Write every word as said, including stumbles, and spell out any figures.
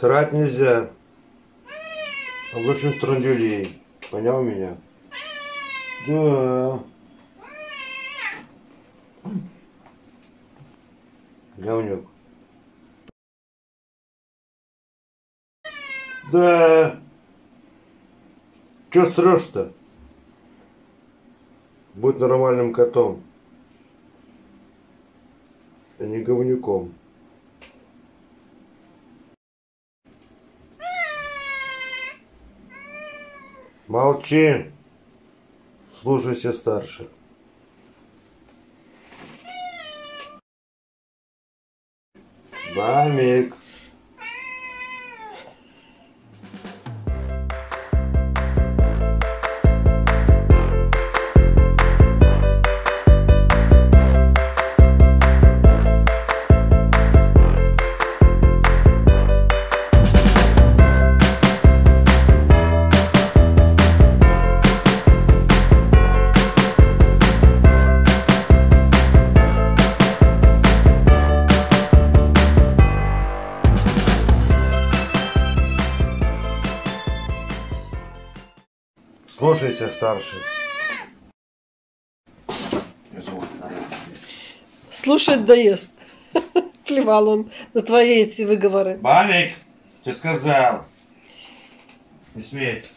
Срать нельзя. Облачных трандюлей. Понял меня? Да. Говнюк. Да. Чё срёшь-то? Будь нормальным котом, а не говнюком. Молчи. Слушайся старших. Бамик. Слушайся старших. Слушать доест. Клевал он на твои эти выговоры. Бамик, ты сказал. Не сметь.